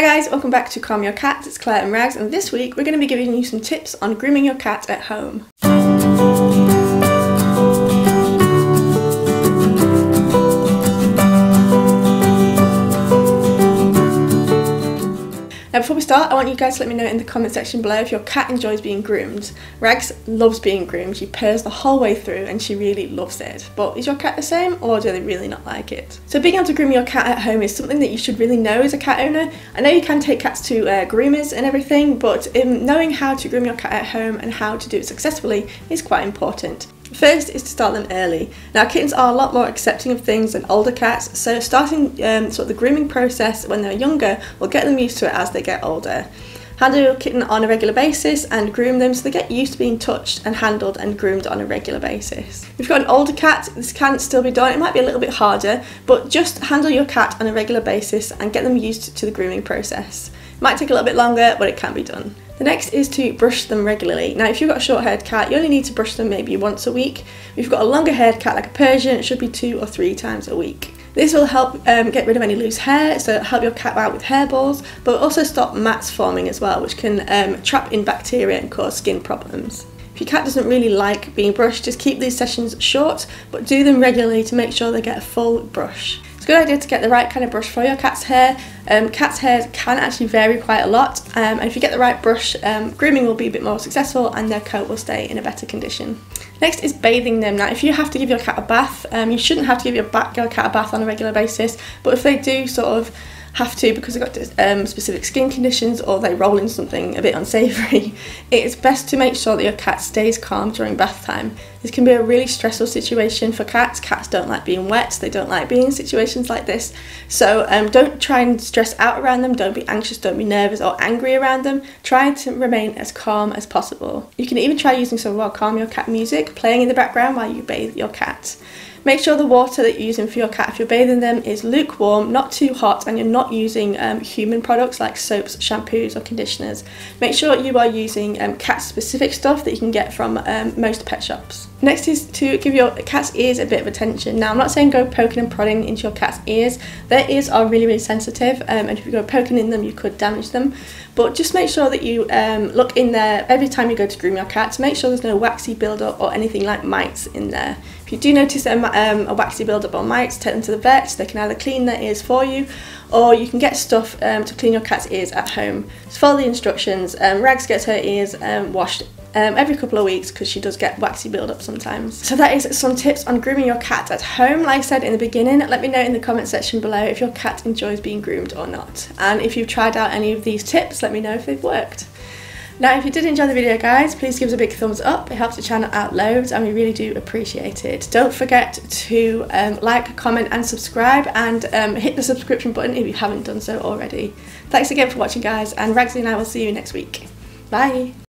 Hi guys, welcome back to Calm Your Cat. It's Claire and Rags, and this week we're going to be giving you some tips on grooming your cat at home. Now before we start, I want you guys to let me know in the comment section below if your cat enjoys being groomed. Rags loves being groomed, she purrs the whole way through and she really loves it. But is your cat the same, or do they really not like it? So being able to groom your cat at home is something that you should really know as a cat owner. I know you can take cats to groomers and everything, but knowing how to groom your cat at home and how to do it successfully is quite important. First is to start them early. Now kittens are a lot more accepting of things than older cats, so starting sort of the grooming process when they're younger will get them used to it as they get older. Handle your kitten on a regular basis and groom them so they get used to being touched and handled and groomed on a regular basis. If you've got an older cat, this can still be done. It might be a little bit harder, but just handle your cat on a regular basis and get them used to the grooming process. It might take a little bit longer, but it can be done. The next is to brush them regularly. Now if you've got a short-haired cat, you only need to brush them maybe once a week. If you've got a longer-haired cat like a Persian, it should be 2 or 3 times a week. This will help get rid of any loose hair, so help your cat out with hairballs, but also stop mats forming as well, which can trap in bacteria and cause skin problems. If your cat doesn't really like being brushed, just keep these sessions short, but do them regularly to make sure they get a full brush. Good idea to get the right kind of brush for your cat's hair. Cats' hair can actually vary quite a lot, and if you get the right brush, grooming will be a bit more successful and their coat will stay in a better condition. Next is bathing them. Now if you have to give your cat a bath, you shouldn't have to give your cat a bath on a regular basis, but if they do sort of have to because they've got specific skin conditions or they roll in something a bit unsavoury, it's best to make sure that your cat stays calm during bath time. This can be a really stressful situation for cats. Cats don't like being wet, they don't like being in situations like this, so don't try and stress out around them, don't be anxious, don't be nervous or angry around them. Try to remain as calm as possible. You can even try using some well calm your cat music playing in the background while you bathe your cat. Make sure the water that you're using for your cat if you're bathing them is lukewarm, not too hot, and you're not using human products like soaps, shampoos or conditioners. Make sure you are using cat specific stuff that you can get from most pet shops. Next is to give your cat's ears a bit of attention. Now I'm not saying go poking and prodding into your cat's ears. Their ears are really, really sensitive, and if you go poking in them you could damage them. But just make sure that you look in there every time you go to groom your cat to make sure there's no waxy buildup or anything like mites in there. If you do notice a waxy buildup or mites, take them to the vet. They can either clean their ears for you, or you can get stuff to clean your cat's ears at home. Just follow the instructions. Rags gets her ears washed every couple of weeks because she does get waxy build-up sometimes. So that is some tips on grooming your cat at home. Like I said in the beginning, let me know in the comment section below if your cat enjoys being groomed or not. And if you've tried out any of these tips, let me know if they've worked. Now if you did enjoy the video guys, please give us a big thumbs up, it helps the channel out loads and we really do appreciate it. Don't forget to like, comment and subscribe, and hit the subscription button if you haven't done so already. Thanks again for watching guys, and Ragsy and I will see you next week. Bye!